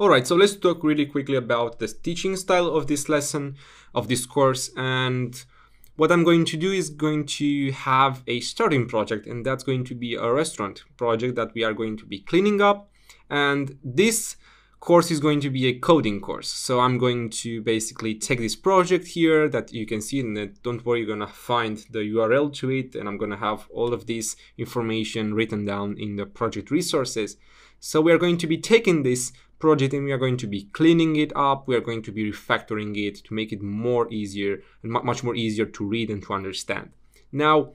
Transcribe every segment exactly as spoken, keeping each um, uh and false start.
Alright, so let's talk really quickly about the teaching style of this lesson, of this course, and what I'm going to do is going to have a starting project, and that's going to be a restaurant project that we are going to be cleaning up, and this course is going to be a coding course. So I'm going to basically take this project here that you can see, and don't worry, you're gonna find the U R L to it, and I'm gonna have all of this information written down in the project resources. So we are going to be taking this project and we are going to be cleaning it up, we are going to be refactoring it to make it more easier and much more easier to read and to understand. Now,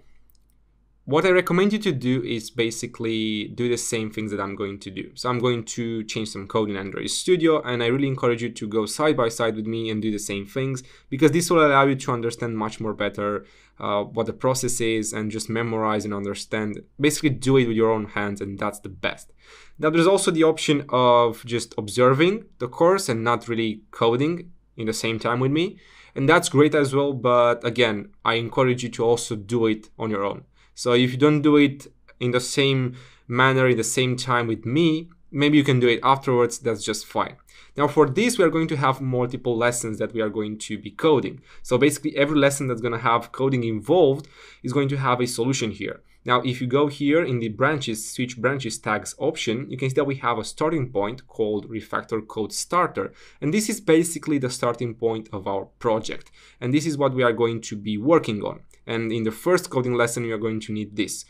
what I recommend you to do is basically do the same things that I'm going to do. So I'm going to change some code in Android Studio, and I really encourage you to go side by side with me and do the same things, because this will allow you to understand much more better uh, what the process is, and just memorize and understand. Basically do it with your own hands, and that's the best. Now there's also the option of just observing the course and not really coding in the same time with me, and that's great as well, but again, I encourage you to also do it on your own. So if you don't do it in the same manner, in the same time with me, maybe you can do it afterwards, that's just fine. Now for this, we are going to have multiple lessons that we are going to be coding. So basically every lesson that's going to have coding involved is going to have a solution here. Now if you go here in the branches, switch branches tags option, you can see that we have a starting point called Refactor Code Starter. And this is basically the starting point of our project. And this is what we are going to be working on. And in the first coding lesson, you are going to need this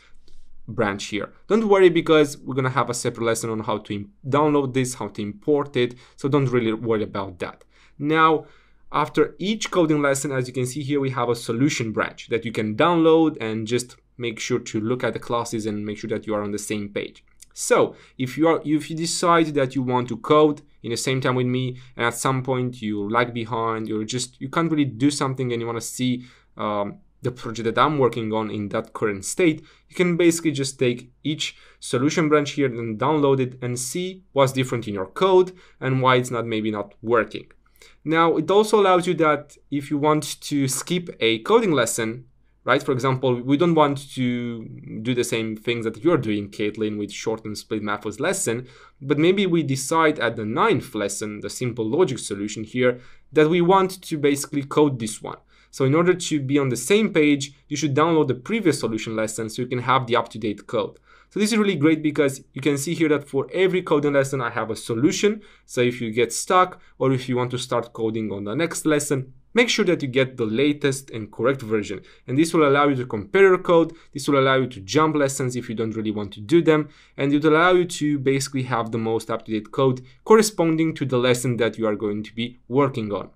branch here. Don't worry, because we're going to have a separate lesson on how to download this, how to import it. So don't really worry about that. Now, after each coding lesson, as you can see here, we have a solution branch that you can download and just make sure to look at the classes and make sure that you are on the same page. So if you are, if you decide that you want to code in the same time with me, and at some point you lag behind, you're just, you can't really do something and you want to see um, the project that I'm working on in that current state, you can basically just take each solution branch here and download it and see what's different in your code and why it's not maybe not working. Now, it also allows you that if you want to skip a coding lesson, right? For example, we don't want to do the same things that you're doing, Caitlin, with short and split methods lesson, but maybe we decide at the ninth lesson, the simple logic solution here, that we want to basically code this one. So in order to be on the same page, you should download the previous solution lesson so you can have the up-to-date code. So this is really great because you can see here that for every coding lesson, I have a solution. So if you get stuck or if you want to start coding on the next lesson, make sure that you get the latest and correct version. And this will allow you to compare your code. This will allow you to jump lessons if you don't really want to do them. And it will allow you to basically have the most up-to-date code corresponding to the lesson that you are going to be working on.